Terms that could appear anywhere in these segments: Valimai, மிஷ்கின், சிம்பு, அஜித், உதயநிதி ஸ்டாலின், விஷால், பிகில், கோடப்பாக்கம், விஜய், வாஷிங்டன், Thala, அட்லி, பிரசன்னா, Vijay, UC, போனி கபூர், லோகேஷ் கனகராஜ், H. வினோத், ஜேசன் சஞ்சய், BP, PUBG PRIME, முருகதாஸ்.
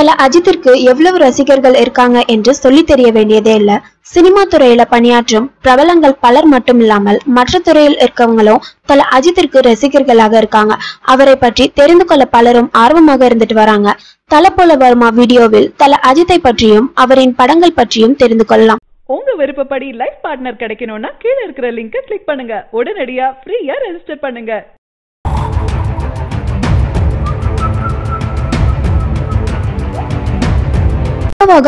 உலகத்துல அஜித்திற்கு எவ்வளவு ரசிகர்கள் இருக்காங்க என்று சொல்லி தெரிய வேண்டியதே இல்ல. சினிமா துறையில பணியாற்றும் பிரபலங்கள் பலர் மட்டுமில்லாமல் மற்ற துறையில் இருக்கவங்களும் தல அஜித்திற்கு ரசிகர்களாக இருக்காங்க. அவரை பற்றி தெரிந்து கொள்ள பலரும் ஆர்வமாக இருந்துட்டு வராங்க. தல போல வருமா வீடியோவில் தல அஜித்தை பற்றியும் அவரின் படங்கள் பற்றியும் தெரிந்து கொள்ளலாம். உங்க விருப்பப்படி லைஃப் பார்ட்னர் கிடைக்கணும்னா கீழே இருக்கிற லிங்கை கிளிக் பண்ணுங்க. உடனடியா ஃப்ரீயா ரெஜிஸ்டர் பண்ணுங்க.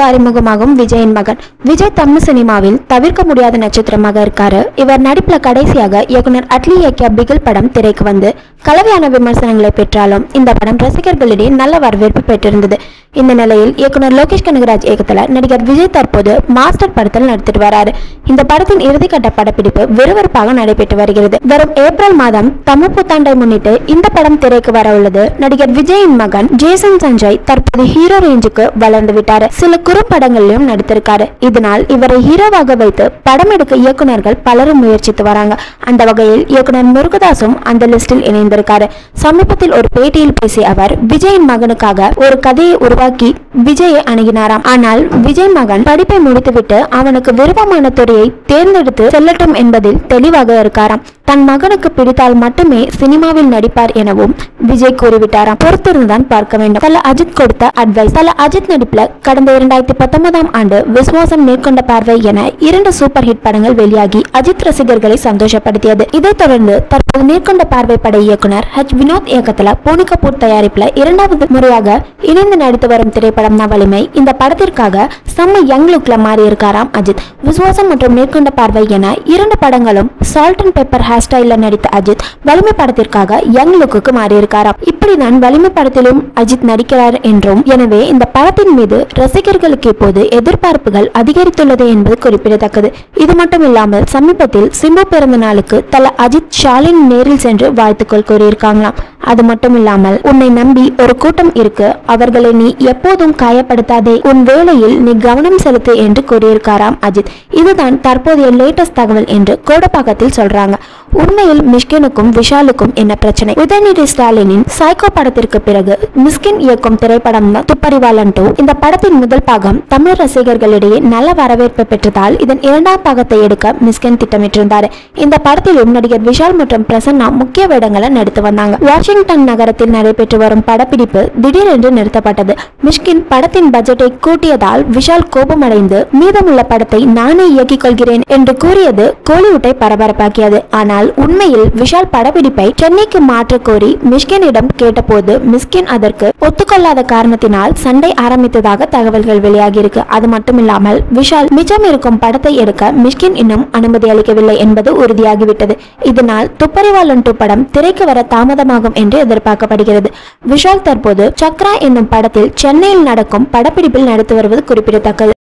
அறிமுகமாகும் விஜயின் மகன் விஜய் தமிழ் சினிமாவில் தவிர்க்க முடியாத நட்சத்திரமாக இருக்காரு. இவர் நடிப்புல கடைசியாக இயக்குனர் அட்லி இயக்கிய பிகில் படம் திரைக்கு வந்து கலவையான விமர்சனங்களை பெற்றாலும் இந்த படம் ரசிகர்களிடையே நல்ல வரவேற்பு பெற்றிருந்தது. இந்த நிலையில் இயக்குனர் லோகேஷ் கனகராஜ் இயக்கத்துல நடிகர் விஜய் தற்போது மாஸ்டர் படத்தில் நடித்துட்டு வராரு. இந்த படத்தின் இறுதிக்கட்ட படப்பிடிப்பு விறுவிறுப்பாக நடைபெற்று வருகிறது. வரும் ஏப்ரல் மாதம் தமிழ் புத்தாண்டை முன்னிட்டு இந்த படம் திரைக்கு வர உள்ளது. நடிகர் விஜயின் மகன் ஜேசன் சஞ்சய் தற்போது ஹீரோ ரேஞ்சுக்கு வளர்ந்து விட்டார். சில குறும்படங்களிலும் நடித்திருக்காரு. இதனால் இவரை ஹீரோவாக வைத்து படம் எடுக்க இயக்குநர்கள் பலரும் முயற்சித்து வராங்க. அந்த வகையில் இயக்குனர் முருகதாசும் அந்த லிஸ்டில் இணைந்திருக்காரு. சமீபத்தில் ஒரு பேட்டியில் பேசிய அவர் விஜயின் மகனுக்காக ஒரு கதையை உருவாக்கி விஜயை அணுகினாராம். ஆனால் விஜய் மகன் படிப்பை முடித்துவிட்டு அவனுக்கு விருப்பமான துறையை தேர்ந்தெடுத்து செல்லட்டும் என்பதில் தெளிவாக இருக்காராம். தன் மகனுக்கு பிடித்தால் மட்டுமே சினிமாவில் நடிப்பார் எனவும் விஜய் கூறிவிட்டாராம். பொறுத்திருந்துதான் பார்க்க வேண்டும். தல அஜித் கொடுத்த அட்வைஸ். தல அஜித் நடிப்புல கடந்த 2019ஆம் ஆண்டு விசுவாசம் மேற்கொண்ட பார்வை என 2 சூப்பர் ஹிட் படங்கள் வெளியாகி அஜித் ரசிகர்களை சந்தோஷப்படுத்தியது. இதைத் தொடர்ந்து தற்போது மேற்கொண்ட பார்வை பட இயக்குனர் H. வினோத் இயக்கத்துல போனி கபூர் தயாரிப்புல 2வது முறையாக இணைந்து நடித்து வரும் திரைப்படம் தான் வலிமை. இந்த படத்திற்காக செம்ம யங் லுக்ல மாறி இருக்காராம் அஜித். விசுவாசம் மற்றும் மேற்கொண்ட பார்வை என 2 படங்களும் சால்ட் அண்ட் பெப்பர் ஹேர் ஸ்டைல நடித்த அஜித் வலிமை படத்திற்காக யங் லுக்கு மாறியிருக்காராம். இப்படிதான் வலிமை படத்திலும் அஜித் நடிக்கிறார் என்றும், எனவே இந்த படத்தின் மீது ரசிகர்களுக்கு இப்போது எதிர்பார்ப்புகள் அதிகரித்துள்ளது என்பது குறிப்பிடத்தக்கது. இது மட்டும் இல்லாமல் சமீபத்தில் சிம்பு பிறந்த நாளுக்கு தல அஜித் ஷாலின் நேரில் சென்று வாழ்த்துக்கள் கூறியிருக்காங்களாம். அது மட்டும் இல்லாமல் உன்னை நம்பி ஒரு கூட்டம் இருக்கு, அவர்களை நீ எப்போதும் காயப்படுத்தாதே, உன் வேலையில் நீ கவனம் செலுத்து என்று கூறியிருக்காராம் அஜித். இதுதான் தற்போதைய லேட்டஸ்ட் தகவல் என்று கோடப்பாக்கத்தில் சொல்றாங்க. உண்மையில் மிஷ்கினுக்கும் விஷாலுக்கும் என்ன பிரச்சனை? உதயநிதி ஸ்டாலினின் சைக்கோ படத்திற்கு பிறகு மிஷ்கின் இயக்கும் திரைப்படம் துப்பறிவாளன் 2. இந்த படத்தின் முதல் பாகம் தமிழ் ரசிகர்களிடையே நல்ல வரவேற்பு பெற்றதால் இதன் 2ஆம் பாகத்தை எடுக்க மிஷ்கின் திட்டமிட்டிருந்தார். இந்த படத்திலும் நடிகர் விஷால் மற்றும் பிரசன்னா முக்கிய வேடங்களை நடித்து வந்தாங்க. வாஷிங்டன் நகரத்தில் நடைபெற்று வரும் படப்பிடிப்பு திடீரென்று நிறுத்தப்பட்டது. மிஷ்கின் படத்தின் பட்ஜெட்டை கூட்டியதால் விஷால் கோபமடைந்து மீதமுள்ள படத்தை நானே இயக்கிக் கொள்கிறேன் என்று கூறியது கோலிவுட்டை பரபரப்பாக்கியது. ஆனால் உண்மையில் விஷால் படப்பிடிப்பை சென்னைக்கு மாற்ற கோரி மிஷ்கினிடம் கேட்டபோது மிஷ்கின் அதற்கு ஒத்துக்கொள்ளாத காரணத்தினால் சண்டை ஆரம்பித்ததாக தகவல்கள் வெளியாகி இருக்கு. அது மட்டும் இல்லாமல் விஷால் மிச்சம் இருக்கும் படத்தை எடுக்க மிஷ்கின் இன்னும் அனுமதி அளிக்கவில்லை என்பது உறுதியாகிவிட்டது. இதனால் துப்பறிவாளன் 2 படம் திரைக்கு வர தாமதமாகும் என்று எதிர்பார்க்கப்படுகிறது. விஷால் தற்போது சக்ரா என்னும் படத்தில் சென்னையில் நடக்கும் படப்பிடிப்பில் நடத்தி வருவது குறிப்பிடத்தக்கது.